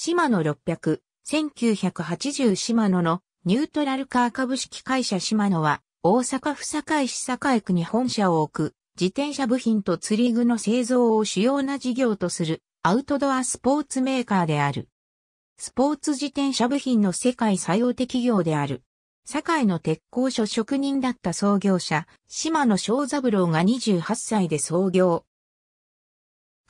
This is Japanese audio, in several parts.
シマノ600、1980シマノのニュートラルカー株式会社シマノは、大阪府堺市堺区に本社を置く、自転車部品と釣り具の製造を主要な事業とするアウトドアスポーツメーカーである。スポーツ自転車部品の世界最大手企業である。堺の鉄工所職人だった創業者、島野正三郎が28歳で創業。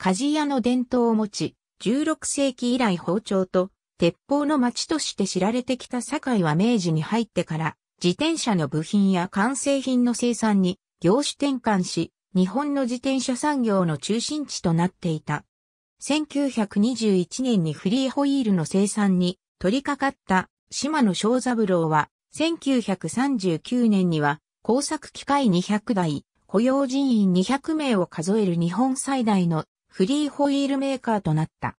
鍛冶屋の伝統を持ち、16世紀以来包丁と鉄砲の町として知られてきた堺は明治に入ってから、自転車の部品や完成品の生産に業種転換し、日本の自転車産業の中心地となっていた。1921年にフリーホイールの生産に取り掛かった島野正三郎は、1939年には工作機械200台、雇用人員200名を数える日本最大のフリーホイールメーカーとなった。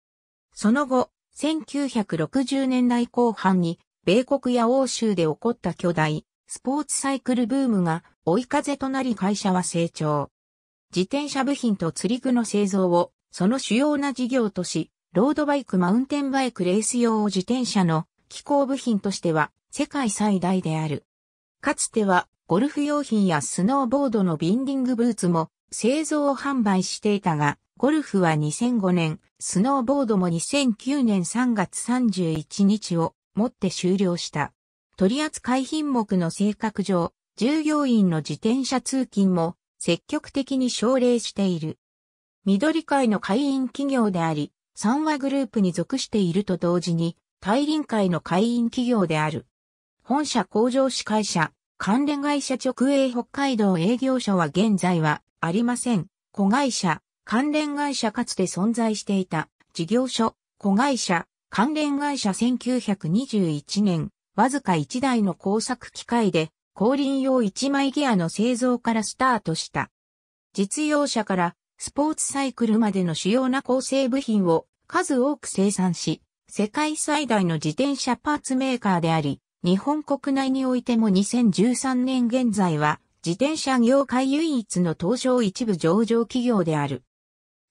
その後、1960年代後半に、米国や欧州で起こった巨大スポーツサイクルブームが追い風となり会社は成長。自転車部品と釣り具の製造をその主要な事業とし、ロードバイク、マウンテンバイク、レース用自転車の機構部品としては世界最大である。かつてはゴルフ用品やスノーボードのビンディングブーツも製造販売していたが、ゴルフは2005年、スノーボードも2009年3月31日をもって終了した。取扱品目の性格上、従業員の自転車通勤も積極的に奨励している。緑会の会員企業であり、三和グループに属していると同時に、大林会の会員企業である。本社向上し会社、関連会社直営北海道営業所は現在はありません。子会社、関連会社かつて存在していた事業所、子会社、関連会社1921年、わずか1台の工作機械で、後輪用1枚ギアの製造からスタートした。実用車からスポーツサイクルまでの主要な構成部品を数多く生産し、世界最大の自転車パーツメーカーであり、日本国内においても2013年現在は、自転車業界唯一の東証一部上場企業である。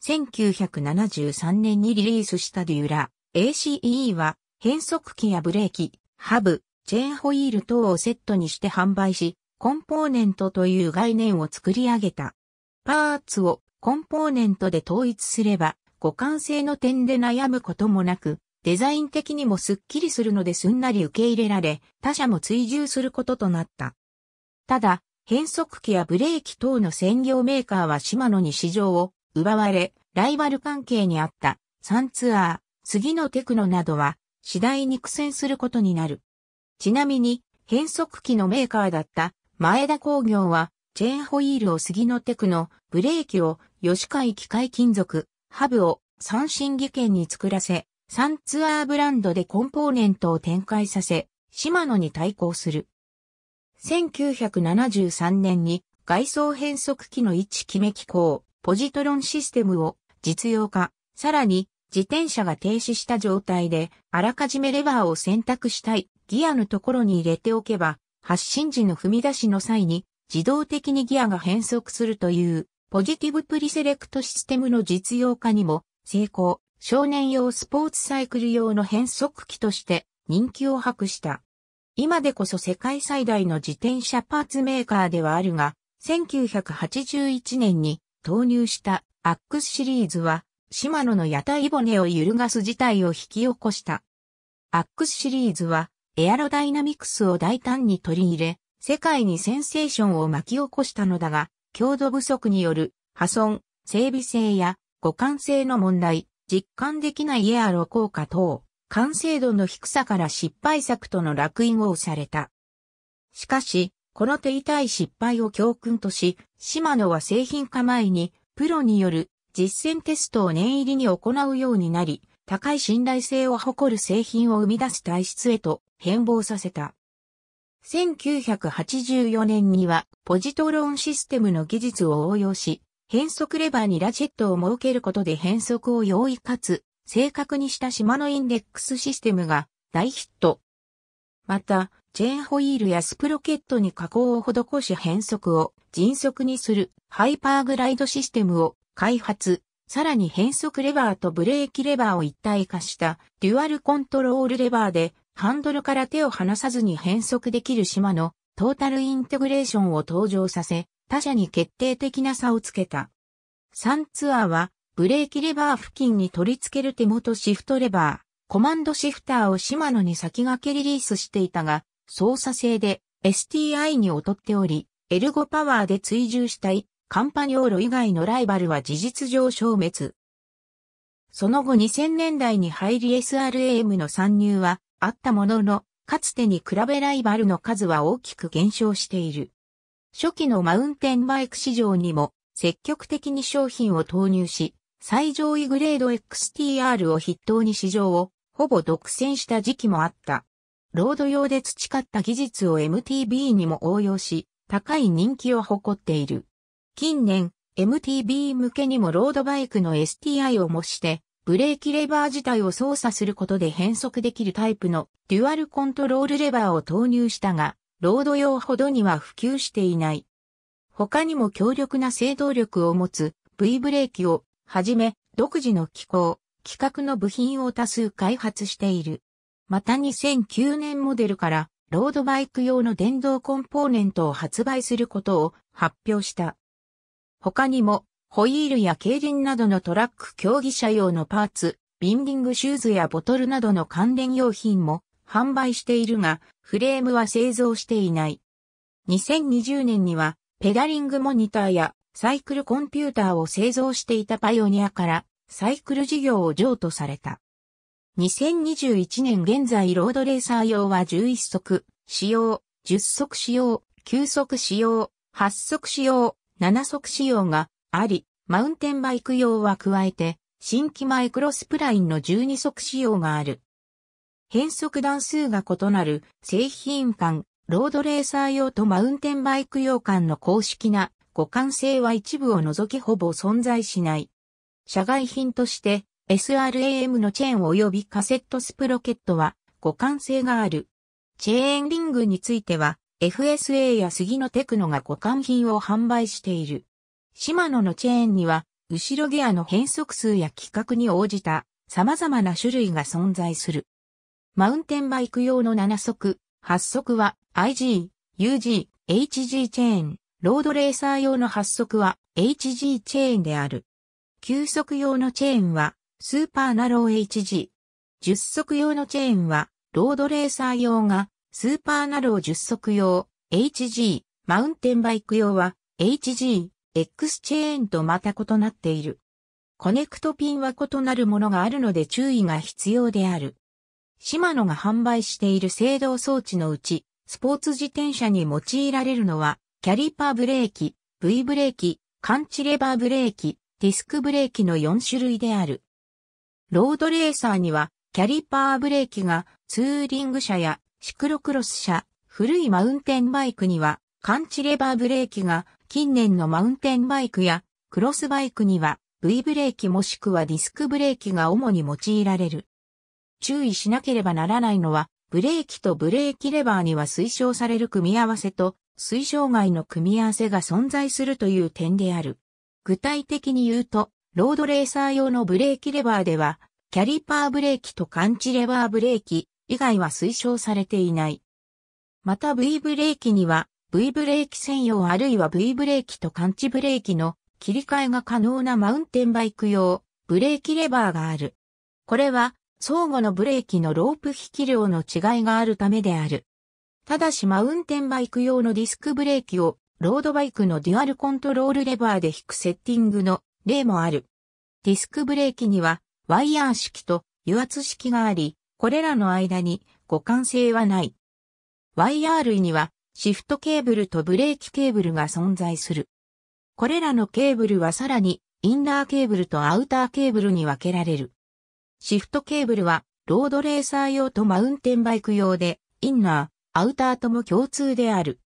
1973年にリリースしたデューラ。ACE は変速機やブレーキ、ハブ、チェーンホイール等をセットにして販売し、コンポーネントという概念を作り上げた。パーツをコンポーネントで統一すれば、互換性の点で悩むこともなく、デザイン的にもスッキリするのですんなり受け入れられ、他社も追従することとなった。ただ、変速機やブレーキ等の専業メーカーはシマノに市場を奪われ、ライバル関係にあったサンツアー、次のテクノなどは次第に苦戦することになる。ちなみに変速機のメーカーだった前田工業はチェーンホイールを杉のテクノ、ブレーキを吉海機械金属、ハブを三信技研に作らせ、サンツアーブランドでコンポーネントを展開させ、シマノに対抗する。1973年に外装変速機の位置決め機構、ポジトロンシステムを実用化、さらに自転車が停止した状態で、あらかじめレバーを選択したいギアのところに入れておけば、発進時の踏み出しの際に、自動的にギアが変速するという、ポジティブプリセレクトシステムの実用化にも成功、少年用スポーツサイクル用の変速機として人気を博した。今でこそ世界最大の自転車パーツメーカーではあるが、1981年に投入したアックスシリーズは、シマノの屋台骨を揺るがす事態を引き起こした。アックスシリーズはエアロダイナミクスを大胆に取り入れ、世界にセンセーションを巻き起こしたのだが、強度不足による破損、整備性や互換性の問題、実感できないエアロ効果等、完成度の低さから失敗作とのらく印を押された。しかし、この手痛い失敗を教訓とし、シマノは製品化前にプロによる実践テストを念入りに行うようになり、高い信頼性を誇る製品を生み出す体質へと変貌させた。1984年にはポジトロンシステムの技術を応用し、変速レバーにラチェットを設けることで変速を容易かつ正確にしたシマノインデックスシステムが大ヒット。また、チェーンホイールやスプロケットに加工を施し変速を迅速にするハイパーグライドシステムを開発、さらに変速レバーとブレーキレバーを一体化したデュアルコントロールレバーでハンドルから手を離さずに変速できるシマノトータルインテグレーションを登場させ他社に決定的な差をつけた。サンツアーはブレーキレバー付近に取り付ける手元シフトレバー、コマンドシフターをシマノに先駆けリリースしていたが操作性で STI に劣っており、エルゴパワーで追従したい。カンパニョーロ以外のライバルは事実上消滅。その後2000年代に入り SRAM の参入はあったものの、かつてに比べライバルの数は大きく減少している。初期のマウンテンバイク市場にも積極的に商品を投入し、最上位グレード XTR を筆頭に市場をほぼ独占した時期もあった。ロード用で培った技術を MTB にも応用し、高い人気を誇っている。近年、MTB 向けにもロードバイクの STI を模して、ブレーキレバー自体を操作することで変速できるタイプのデュアルコントロールレバーを投入したが、ロード用ほどには普及していない。他にも強力な制動力を持つ V ブレーキをはじめ、独自の機構、規格の部品を多数開発している。また2009年モデルから、ロードバイク用の電動コンポーネントを発売することを発表した。他にも、ホイールや競輪などのトラック競技者用のパーツ、ビンディングシューズやボトルなどの関連用品も販売しているが、フレームは製造していない。2020年には、ペダリングモニターやサイクルコンピューターを製造していたパイオニアから、サイクル事業を譲渡された。2021年現在ロードレーサー用は11速使用、10速使用、9速使用、8速使用、7速仕様があり、マウンテンバイク用は加えて、新規マイクロスプラインの12速仕様がある。変速段数が異なる製品間、ロードレーサー用とマウンテンバイク用間の公式な互換性は一部を除きほぼ存在しない。社外品として、SRAM のチェーン及びカセットスプロケットは互換性がある。チェーンリングについては、FSA や杉野テクノが互換品を販売している。シマノのチェーンには、後ろギアの変速数や規格に応じた様々な種類が存在する。マウンテンバイク用の7速、8速は IG、UG、HG チェーン、ロードレーサー用の8速は HG チェーンである。9速用のチェーンはスーパーナロー HG。10速用のチェーンはロードレーサー用がスーパーナロー10速用、HG、マウンテンバイク用は、HG、X チェーンとまた異なっている。コネクトピンは異なるものがあるので注意が必要である。シマノが販売している制動装置のうち、スポーツ自転車に用いられるのは、キャリパーブレーキ、V ブレーキ、カンチレバーブレーキ、ディスクブレーキの4種類である。ロードレーサーには、キャリパーブレーキがツーリング車や、シクロクロス車、古いマウンテンバイクには、カンチレバーブレーキが、近年のマウンテンバイクや、クロスバイクには、V ブレーキもしくはディスクブレーキが主に用いられる。注意しなければならないのは、ブレーキとブレーキレバーには推奨される組み合わせと、推奨外の組み合わせが存在するという点である。具体的に言うと、ロードレーサー用のブレーキレバーでは、キャリパーブレーキとカンチレバーブレーキ、以外は推奨されていない。また V ブレーキには V ブレーキ専用あるいは V ブレーキとカンチブレーキの切り替えが可能なマウンテンバイク用ブレーキレバーがある。これは相互のブレーキのロープ引き量の違いがあるためである。ただしマウンテンバイク用のディスクブレーキをロードバイクのデュアルコントロールレバーで引くセッティングの例もある。ディスクブレーキにはワイヤー式と油圧式があり、これらの間に互換性はない。ワイヤー類にはシフトケーブルとブレーキケーブルが存在する。これらのケーブルはさらにインナーケーブルとアウターケーブルに分けられる。シフトケーブルはロードレーサー用とマウンテンバイク用でインナー、アウターとも共通である。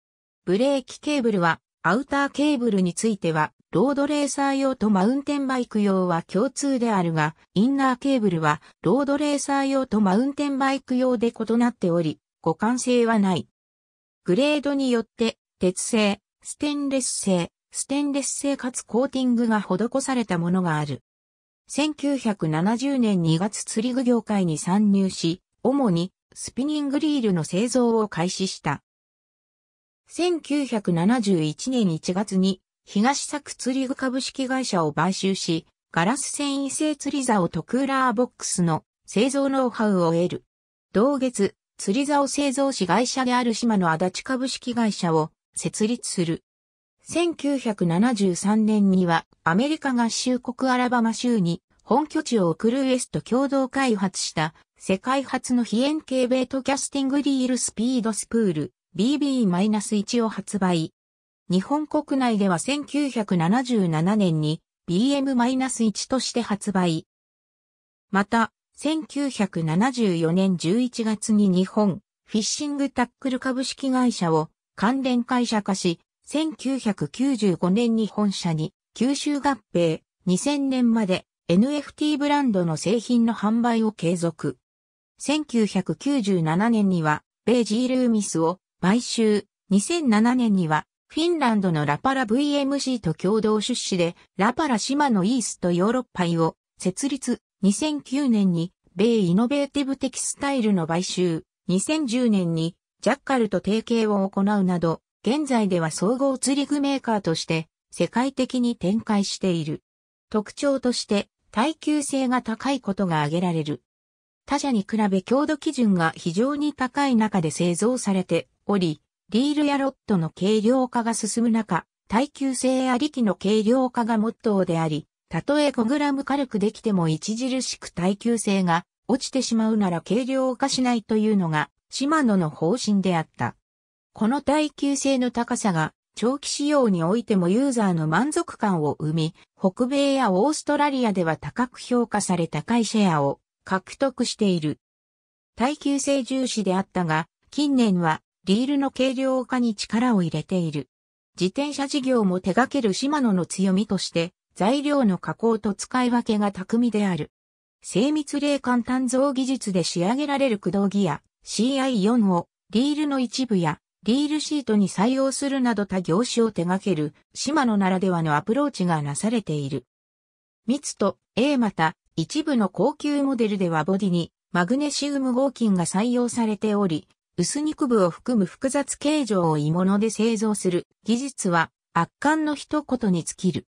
ブレーキケーブルはアウターケーブルについてはロードレーサー用とマウンテンバイク用は共通であるが、インナーケーブルはロードレーサー用とマウンテンバイク用で異なっており、互換性はない。グレードによって、鉄製、ステンレス製かつコーティングが施されたものがある。1970年2月釣り具業界に参入し、主にスピニングリールの製造を開始した。1971年1月に東作釣り具株式会社を買収し、ガラス繊維製釣り竿とクーラーボックスの製造ノウハウを得る。同月、釣り竿製造子会社である島野足立株式会社を設立する。1973年にはアメリカ合衆国アラバマ州に本拠地を置くルーエスと共同開発した世界初の非円形ベイトキャスティングリールスピードスプール BB-1 を発売。日本国内では1977年に BM-1 として発売。また、1974年11月に日本フィッシングタックル株式会社を関連会社化し、1995年に本社に吸収合併、2000年まで NFT ブランドの製品の販売を継続。1997年には米ジールーミスを買収、2007年にはフィンランドのラパラ VMC と共同出資でラパラ島のイーストヨーロッパイを設立。2009年に米イノベーティブテキスタイルの買収。2010年にジャッカルと提携を行うなど、現在では総合釣り具メーカーとして世界的に展開している。特徴として耐久性が高いことが挙げられる。他社に比べ強度基準が非常に高い中で製造されており、リールやロッドの軽量化が進む中、耐久性ありきの軽量化がモットーであり、たとえ 5g 軽くできても著しく耐久性が落ちてしまうなら軽量化しないというのがシマノの方針であった。この耐久性の高さが長期使用においてもユーザーの満足感を生み、北米やオーストラリアでは高く評価され高いシェアを獲得している。耐久性重視であったが、近年はリールの軽量化に力を入れている。自転車事業も手掛けるシマノの強みとして、材料の加工と使い分けが巧みである。精密冷感鍛造技術で仕上げられる駆動ギア CI4 をリールの一部やリールシートに採用するなど他業種を手掛けるシマノならではのアプローチがなされている。ミツと A また一部の高級モデルではボディにマグネシウム合金が採用されており、薄肉部を含む複雑形状を鋳物で製造する技術は圧巻の一言に尽きる。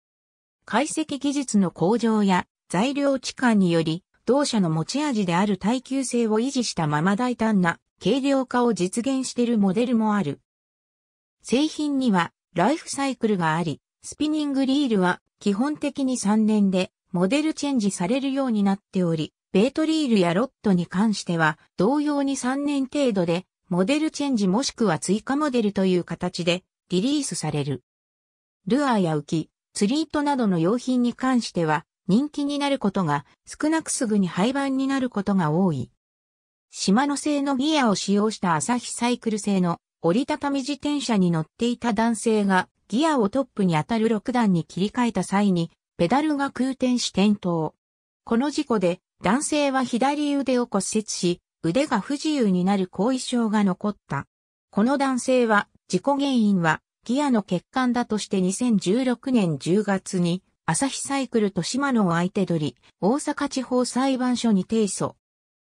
解析技術の向上や材料置換により、同社の持ち味である耐久性を維持したまま大胆な軽量化を実現しているモデルもある。製品にはライフサイクルがあり、スピニングリールは基本的に3年でモデルチェンジされるようになっており、ベイトリールやロッドに関しては同様に3年程度でモデルチェンジもしくは追加モデルという形でリリースされる。ルアーや浮き、釣り糸などの用品に関しては人気になることが少なくすぐに廃盤になることが多い。シマノ製のギアを使用した朝日サイクル製の折りたたみ自転車に乗っていた男性がギアをトップに当たる6段に切り替えた際にペダルが空転し転倒。この事故で男性は左腕を骨折し腕が不自由になる後遺症が残った。この男性は事故原因はギアの欠陥だとして2016年10月に朝日サイクルとシマノを相手取り、大阪地方裁判所に提訴。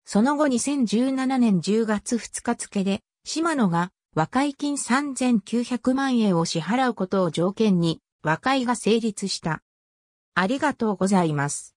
その後2017年10月2日付で、シマノが和解金3900万円を支払うことを条件に和解が成立した。ありがとうございます。